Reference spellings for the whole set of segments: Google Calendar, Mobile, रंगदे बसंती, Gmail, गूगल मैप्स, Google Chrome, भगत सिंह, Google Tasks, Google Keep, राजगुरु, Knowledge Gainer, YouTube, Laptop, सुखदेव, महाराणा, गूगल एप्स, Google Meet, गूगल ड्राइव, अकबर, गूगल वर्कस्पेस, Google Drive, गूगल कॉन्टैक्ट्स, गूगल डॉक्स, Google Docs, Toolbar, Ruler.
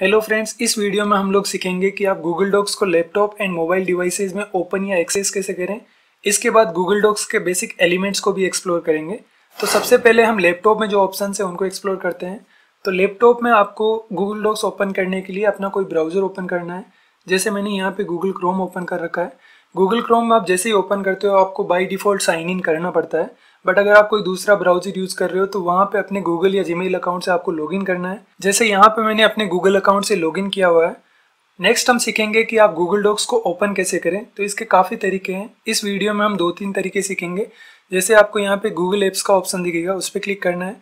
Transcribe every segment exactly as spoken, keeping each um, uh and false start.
Hello friends, इस video में हम लोग सीखेंगे कि आप गूगल डॉक्स को लैपटॉप एंड मोबाइल डिवाइसेज में ओपन या एक्सेस कैसे करें। इसके बाद गूगल डॉक्स के बेसिक एलिमेंट्स को भी एक्सप्लोर करेंगे। तो सबसे पहले हम लैपटॉप में जो ऑप्शंस है उनको एक्सप्लोर करते हैं। तो लैपटॉप में आपको गूगल डॉक्स ओपन करने के लिए अपना कोई ब्राउज़र ओपन करना है। जैसे मैंने यहाँ पर गूगल क्रोम ओपन कर रखा है। गूगल क्रोम में आप जैसे ही ओपन करते हो आपको बाई डिफ़ॉल्ट साइन इन करना पड़ता है, बट अगर आप कोई दूसरा ब्राउजर यूज़ कर रहे हो तो वहाँ पे अपने गूगल या जीमेल अकाउंट से आपको लॉगिन करना है। जैसे यहाँ पे मैंने अपने गूगल अकाउंट से लॉगिन किया हुआ है। नेक्स्ट हम सीखेंगे कि आप गूगल डॉक्स को ओपन कैसे करें। तो इसके काफ़ी तरीके हैं, इस वीडियो में हम दो तीन तरीके सीखेंगे। जैसे आपको यहाँ पर गूगल एप्स का ऑप्शन दिखेगा, उस पर क्लिक करना है।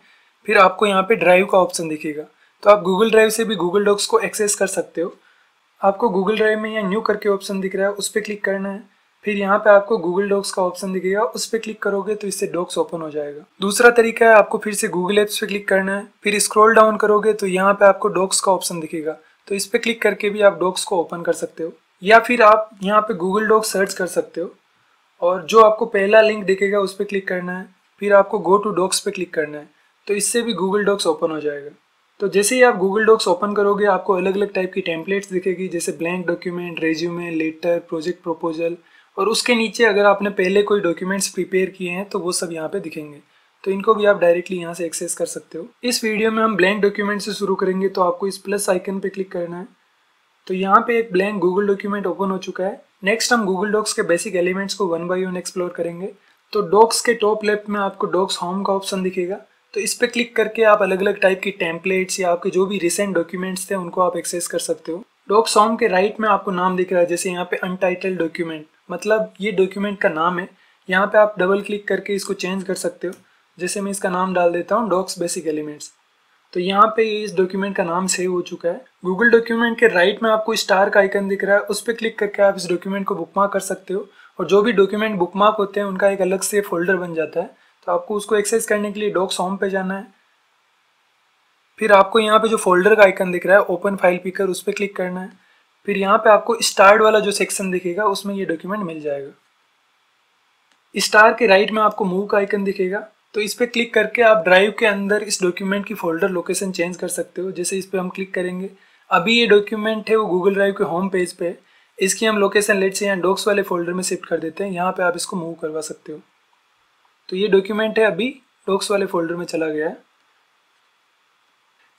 फिर आपको यहाँ पर ड्राइव का ऑप्शन दिखेगा, तो आप गूगल ड्राइव से भी गूगल डॉक्स को एक्सेस कर सकते हो। आपको गूगल ड्राइव में यहाँ न्यू करके ऑप्शन दिख रहा है, उस पर क्लिक करना है। फिर यहाँ पे आपको गूगल डॉक्स का ऑप्शन दिखेगा, उस पर क्लिक करोगे तो इससे डॉक्स ओपन हो जाएगा। दूसरा तरीका है, आपको फिर से गूगल एप्स पे क्लिक करना है। फिर स्क्रॉल डाउन करोगे तो यहाँ पे आपको डॉक्स का ऑप्शन दिखेगा, तो इस पर क्लिक करके भी आप डॉक्स को ओपन कर सकते हो। या फिर आप यहाँ पे गूगल डॉक्स सर्च कर सकते हो और जो आपको पहला लिंक दिखेगा उस पर क्लिक करना है। फिर आपको गो टू डॉक्स पे क्लिक करना है, तो इससे भी गूगल डॉक्स ओपन हो जाएगा। तो जैसे ही आप गूगल डॉक्स ओपन करोगे आपको अलग अलग टाइप की टेम्पलेट्स दिखेगी, जैसे blank document, resume, letter, project proposal, और उसके नीचे अगर आपने पहले कोई डॉक्यूमेंट्स प्रिपेयर किए हैं तो वो सब यहाँ पे दिखेंगे। तो इनको भी आप डायरेक्टली यहाँ से एक्सेस कर सकते हो। इस वीडियो में हम ब्लैंक डॉक्यूमेंट से शुरू करेंगे, तो आपको इस प्लस आइकन पे क्लिक करना है। तो यहाँ पे एक ब्लैंक गूगल डॉक्यूमेंट ओपन हो चुका है। नेक्स्ट हम गूगल डॉक्स के बेसिक एलिमेंट्स को वन बाई वन एक्सप्लोर करेंगे। तो डॉक्स के टॉप लेफ्ट में आपको डॉक्स होम का ऑप्शन दिखेगा, तो इस पर क्लिक करके आप अलग अलग टाइप की टेम्पलेट्स या आपके जो भी रिसेंट डॉक्यूमेंट्स थे उनको आप एक्सेस कर सकते हो। डॉक्स होम के राइट में आपको नाम दिख रहा है, जैसे यहाँ पे अनटाइटल्ड डॉक्यूमेंट, मतलब ये डॉक्यूमेंट का नाम है। यहाँ पे आप डबल क्लिक करके इसको चेंज कर सकते हो। जैसे मैं इसका नाम डाल देता हूँ डॉक्स बेसिक एलिमेंट्स, तो यहाँ पे इस डॉक्यूमेंट का नाम सेव हो चुका है। गूगल डॉक्यूमेंट के राइट में आपको स्टार का आइकन दिख रहा है, उस पर क्लिक करके आप इस डॉक्यूमेंट को बुकमार्क कर सकते हो। और जो भी डॉक्यूमेंट बुकमार्क होते हैं उनका एक अलग से फोल्डर बन जाता है, तो आपको उसको एक्सेस करने के लिए डॉक्स होम पे जाना है। फिर आपको यहाँ पे जो फोल्डर का आइकन दिख रहा है, ओपन फाइल पिकर, उस पर क्लिक करना है। फिर यहाँ पे आपको स्टार्ट वाला जो सेक्शन दिखेगा उसमें ये डॉक्यूमेंट मिल जाएगा। स्टार के राइट में आपको मूव का आइकन दिखेगा, तो इस पर क्लिक करके आप ड्राइव के अंदर इस डॉक्यूमेंट की फोल्डर लोकेशन चेंज कर सकते हो। जैसे इस पर हम क्लिक करेंगे, अभी ये डॉक्यूमेंट है वो गूगल ड्राइव के होम पेज पे है। इसकी हम लोकेशन लेट से यहाँ डॉक्स वाले फोल्डर में शिफ्ट कर देते हैं। यहाँ पर आप इसको मूव करवा सकते हो। तो ये डॉक्यूमेंट है अभी डॉक्स वाले फोल्डर में चला गया है।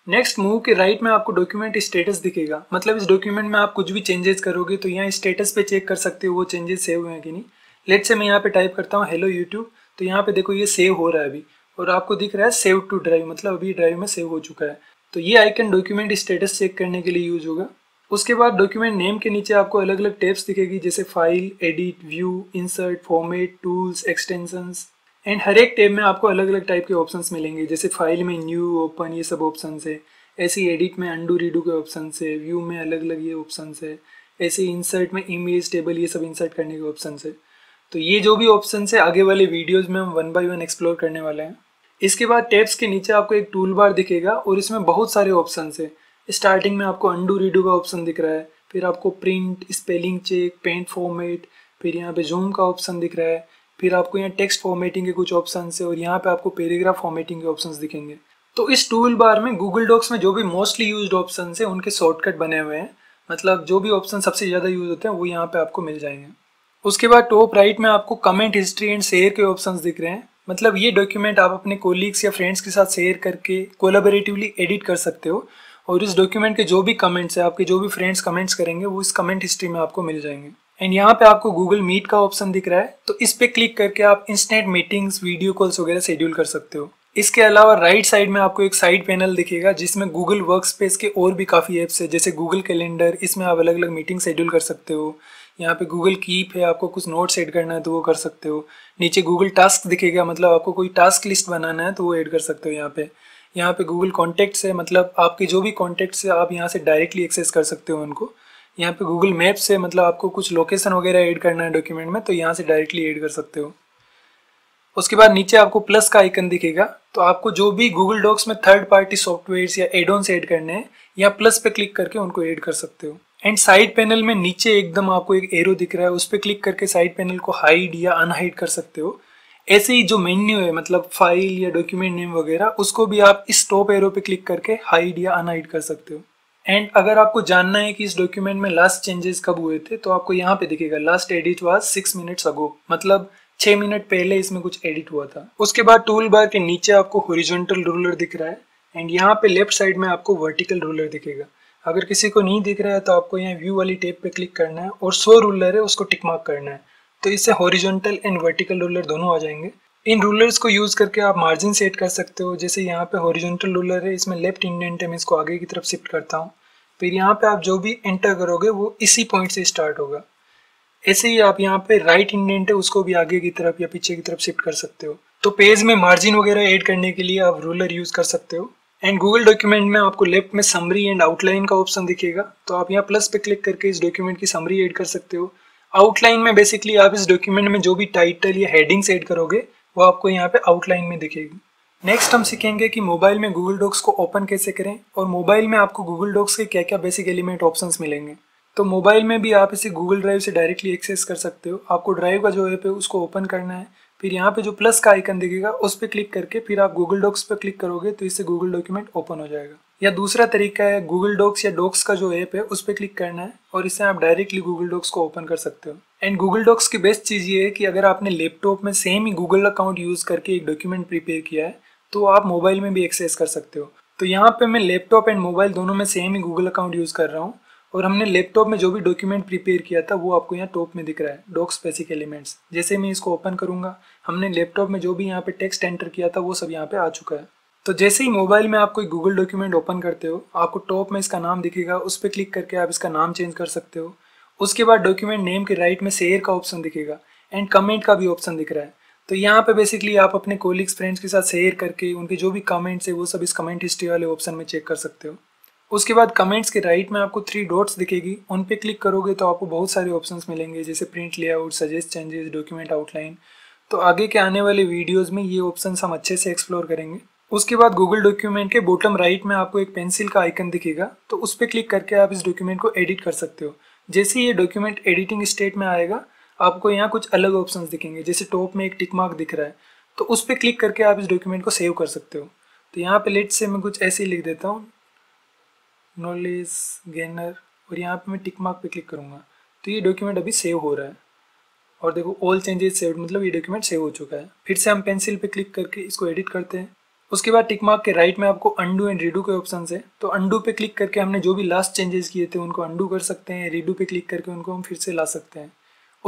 नेक्स्ट मूव के राइट में आपको डॉक्यूमेंट स्टेटस दिखेगा, मतलब इस डॉक्यूमेंट में आप कुछ भी चेंजेस करोगे तो यहाँ स्टेटस पे चेक कर सकते हो वो चेंजेस सेव हुए हैं कि नहीं। लेट्स से मैं यहाँ पे टाइप करता हूँ हेलो यूट्यूब, तो यहाँ पे देखो ये सेव हो रहा है अभी, और आपको दिख रहा है सेव टू ड्राइव, मतलब अभी ड्राइव में सेव हो चुका है। तो ये आइकन डॉक्यूमेंट स्टेटस चेक करने के लिए यूज होगा। उसके बाद डॉक्यूमेंट नेम के नीचे आपको अलग अलग टैब्स दिखेगी, जैसे file, edit, view, insert, format, tools, extensions, and हर एक टैब में आपको अलग अलग टाइप के ऑप्शंस मिलेंगे। जैसे फाइल में न्यू, ओपन, ये सब ऑप्शंस है। ऐसे ही एडिट में अंडू रीडू के ऑप्शंस है, व्यू में अलग अलग ये ऑप्शंस है। ऐसे ही इंसर्ट में इमेज, टेबल, ये सब इंसर्ट करने के ऑप्शंस है। तो ये जो भी ऑप्शंस है आगे वाले वीडियोस में हम वन बाय वन एक्सप्लोर करने वाले हैं। इसके बाद टैब्स के नीचे आपको एक टूल बार दिखेगा और इसमें बहुत सारे ऑप्शंस है। स्टार्टिंग में आपको अंडू रीडू का ऑप्शन दिख रहा है, फिर आपको print, spelling check, paint format, फिर यहाँ पे जूम का ऑप्शन दिख रहा है, फिर आपको यहाँ टेक्स्ट फॉर्मेटिंग के कुछ ऑप्शंस है, और यहाँ पे आपको पैराग्राफ फॉर्मेटिंग के ऑप्शंस दिखेंगे। तो इस टूल बार में गूगल डॉक्स में जो भी मोस्टली यूज्ड ऑप्शंस है उनके शॉर्टकट बने हुए हैं, मतलब जो भी ऑप्शन सबसे ज़्यादा यूज होते हैं वो यहाँ पे आपको मिल जाएंगे। उसके बाद टॉप राइट में आपको कमेंट, हिस्ट्री एंड शेयर के ऑप्शंस दिख रहे हैं, मतलब ये डॉक्यूमेंट आप अपने कोलीग्स या फ्रेंड्स के साथ शेयर करके कोलाबोरेटिवली एडिट कर सकते हो। और इस डॉक्यूमेंट के जो भी कमेंट्स है, आपके जो भी फ्रेंड्स कमेंट्स करेंगे वो इस कमेंट हिस्ट्री में आपको मिल जाएंगे। एंड यहाँ पे आपको गूगल मीट का ऑप्शन दिख रहा है, तो इस पे क्लिक करके आप इंस्टेंट मीटिंग्स, वीडियो कॉल्स वगैरह शेड्यूल कर सकते हो। इसके अलावा राइट साइड में आपको एक साइड पैनल दिखेगा जिसमें गूगल वर्कस्पेस के और भी काफ़ी ऐप्स है, जैसे गूगल कैलेंडर, इसमें आप अलग अलग मीटिंग शेड्यूल कर सकते हो। यहाँ पे गूगल कीप है, आपको कुछ नोट्स ऐड करना है तो वो कर सकते हो। नीचे गूगल टास्क दिखेगा, मतलब आपको कोई टास्क लिस्ट बनाना है तो वो ऐड कर सकते हो यहाँ पे। यहाँ पे गूगल कॉन्टैक्ट्स है, मतलब आपके जो भी कॉन्टैक्ट्स है आप यहाँ से डायरेक्टली एक्सेस कर सकते हो उनको। यहाँ पे गूगल मैप्स है, मतलब आपको कुछ लोकेशन वगैरह ऐड करना है डॉक्यूमेंट में तो यहाँ से डायरेक्टली ऐड कर सकते हो। उसके बाद नीचे आपको प्लस का आइकन दिखेगा, तो आपको जो भी गूगल डॉक्स में थर्ड पार्टी सॉफ्टवेयर्स या एडोन्स ऐड करने हैं यहाँ प्लस पे क्लिक करके उनको ऐड कर सकते हो। एंड साइड पैनल में नीचे एकदम आपको एक एरो दिख रहा है, उस पर क्लिक करके साइड पैनल को हाइड या अनहाइड कर सकते हो। ऐसे ही जो मेन्यू है, मतलब फाइल या डॉक्यूमेंट नेम वगैरह, उसको भी आप इस टॉप एरो पे क्लिक करके हाइड या अनहाइड कर सकते हो। एंड अगर आपको जानना है कि इस डॉक्यूमेंट में लास्ट चेंजेस कब हुए थे तो आपको यहाँ पे दिखेगा last edit was six minutes ago, मतलब छह मिनट पहले इसमें कुछ एडिट हुआ था। उसके बाद टूल बार के नीचे आपको हॉरिजॉन्टल रूलर दिख रहा है एंड यहाँ पे लेफ्ट साइड में आपको वर्टिकल रूलर दिखेगा। अगर किसी को नहीं दिख रहा है तो आपको यहाँ व्यू वाली टैब पे क्लिक करना है और सो रूलर है उसको टिक मार्क करना है, तो इससे हॉरिजॉन्टल एंड वर्टिकल रूलर दोनों आ जाएंगे। इन रूलर्स को यूज़ करके आप मार्जिन सेट कर सकते हो, जैसे यहाँ पे हॉरिजॉन्टल रूलर है इसमें लेफ्ट इंडेंट है, मैं इसको आगे की तरफ शिफ्ट करता हूँ, फिर यहाँ पे आप जो भी एंटर करोगे वो इसी पॉइंट से स्टार्ट होगा। ऐसे ही आप यहाँ पे राइट इंडेंट है उसको भी आगे की तरफ या पीछे की तरफ शिफ्ट कर सकते हो। तो पेज में मार्जिन वगैरह ऐड करने के लिए आप रूलर यूज़ कर सकते हो। एंड गूगल डॉक्यूमेंट में आपको लेफ्ट में समरी एंड आउटलाइन का ऑप्शन दिखेगा, तो आप यहाँ प्लस पे क्लिक करके इस डॉक्यूमेंट की समरी ऐड कर सकते हो। आउटलाइन में बेसिकली आप इस डॉक्यूमेंट में जो भी टाइटल या हेडिंग्स ऐड करोगे वो आपको यहाँ पे आउटलाइन में दिखेगी। नेक्स्ट हम सीखेंगे कि मोबाइल में गूगल डॉक्स को ओपन कैसे करें और मोबाइल में आपको गूगल डॉक्स के क्या क्या बेसिक एलिमेंट ऑप्शंस मिलेंगे। तो मोबाइल में भी आप इसे गूगल ड्राइव से डायरेक्टली एक्सेस कर सकते हो। आपको ड्राइव का जो ऐप है उसको ओपन करना है, फिर यहाँ पे जो प्लस का आइकन दिखेगा उस पर क्लिक करके फिर आप गूगल डॉक्स पर क्लिक करोगे तो इससे गूगल डॉक्यूमेंट ओपन हो जाएगा। या दूसरा तरीका है गूगल डॉक्स या डॉक्स का जो ऐप है उस पर क्लिक करना है और इससे आप डायरेक्टली गूगल डॉक्स को ओपन कर सकते हो। एंड गूगल डॉक्स की बेस्ट चीज़ ये है कि अगर आपने लैपटॉप में सेम ही गूगल अकाउंट यूज़ करके एक डॉक्यूमेंट प्रिपेयर किया है तो आप मोबाइल में भी एक्सेस कर सकते हो। तो यहाँ पर मैं लैपटॉप एंड मोबाइल दोनों में सेम ही गूगल अकाउंट यूज़ कर रहा हूँ और हमने लैपटॉप में जो भी डॉक्यूमेंट प्रिपेयर किया था वो आपको यहाँ टॉप में दिख रहा है, डॉक्स बेसिक एलिमेंट्स। जैसे मैं इसको ओपन करूँगा, हमने लैपटॉप में जो भी यहाँ पे टेक्स्ट एंटर किया था वो सब यहाँ पे आ चुका है। तो जैसे ही मोबाइल में आप कोई गूगल डॉक्यूमेंट ओपन करते हो आपको टॉप में इसका नाम दिखेगा, उस पर क्लिक करके आप इसका नाम चेंज कर सकते हो। उसके बाद डॉक्यूमेंट नेम के राइट में शेयर का ऑप्शन दिखेगा एंड कमेंट का भी ऑप्शन दिख रहा है। तो यहाँ पे बेसिकली आप अपने कोलिग्स फ्रेंड्स के साथ शेयर करके उनके जो भी कमेंट्स है वो सब इस कमेंट हिस्ट्री वाले ऑप्शन में चेक कर सकते हो। उसके बाद कमेंट्स के राइट में आपको थ्री डॉट्स दिखेगी, उन पे क्लिक करोगे तो आपको बहुत सारे ऑप्शंस मिलेंगे, जैसे print layout, suggest changes, document outline. तो आगे के आने वाले वीडियोस में ये ऑप्शंस हम अच्छे से एक्सप्लोर करेंगे। उसके बाद गूगल डॉक्यूमेंट के बॉटम राइट में आपको एक पेंसिल का आइकन दिखेगा, तो उस पर क्लिक करके आप इस डॉक्यूमेंट को एडिट कर सकते हो। जैसे ये डॉक्यूमेंट एडिटिंग स्टेट में आएगा आपको यहाँ कुछ अलग ऑप्शंस दिखेंगे, जैसे टॉप में एक टिक मार्क दिख रहा है, तो उस पर क्लिक करके आप इस डॉक्यूमेंट को सेव कर सकते हो। तो यहाँ पे लेट से मैं कुछ ऐसे ही लिख देता हूँ, नॉलेज गेनर, और यहाँ पे मैं टिक मार्क पे क्लिक करूँगा तो ये डॉक्यूमेंट अभी सेव हो रहा है। और देखो ऑल चेंजेस सेव्ड, मतलब ये डॉक्यूमेंट सेव हो चुका है। फिर से हम पेंसिल पे क्लिक करके इसको एडिट करते हैं। उसके बाद टिक मार्क के राइट में आपको अंडू एंड रीडू के ऑप्शन है, तो अंडू पे क्लिक करके हमने जो भी लास्ट चेंजेस किए थे उनको अंडू कर सकते हैं, रीडू पे क्लिक करके उनको हम फिर से ला सकते हैं।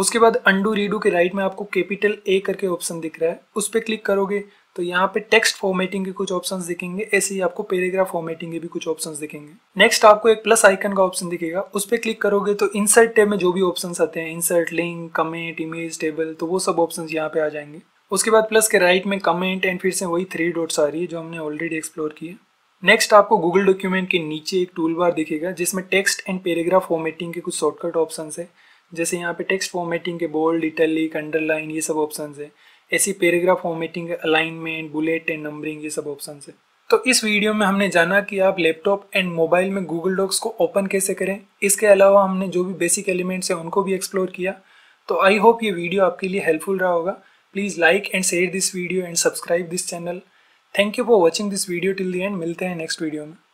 उसके बाद अंडू रीडू के राइट में आपको कैपिटल ए करके ऑप्शन दिख रहा है, उस पर क्लिक करोगे तो यहाँ पे टेक्स्ट फॉर्मेटिंग के कुछ ऑप्शंस दिखेंगे, ऐसे ही आपको पैराग्राफ फॉर्मेटिंग के भी कुछ ऑप्शंस दिखेंगे। नेक्स्ट आपको एक प्लस आइकन का ऑप्शन दिखेगा, उस पर क्लिक करोगे तो इंसर्ट टैब में जो भी ऑप्शंस आते हैं, insert link, comment, image, table, तो वो सब ऑप्शंस यहाँ पे आ जाएंगे। उसके बाद प्लस के राइट में कमेंट एंड फिर से वही थ्री डॉट्स आ रही है जो हमने ऑलरेडी एक्सप्लोर किए। नेक्स्ट आपको गूगल डॉक्यूमेंट के नीचे एक टूल बार दिखेगा जिसमें टेक्स्ट एंड पैराग्राफ फॉर्मेटिंग के कुछ शॉर्टकट ऑप्शन है, जैसे यहाँ पे टेक्स्ट फॉर्मेटिंग के बोल्ड, इटैलिक, अंडरलाइन, ये सब ऑप्शन है। ऐसी paragraph formatting, alignment, bullet and numbering, ये सब ऑप्शन है। तो इस वीडियो में हमने जाना कि आप लैपटॉप एंड मोबाइल में गूगल डॉक्स को ओपन कैसे करें। इसके अलावा हमने जो भी बेसिक एलिमेंट्स हैं उनको भी एक्सप्लोर किया। तो आई होप ये वीडियो आपके लिए हेल्पफुल रहा होगा। Please like and share this video and subscribe this channel. Thank you for watching this video till the end. मिलते हैं नेक्स्ट वीडियो में।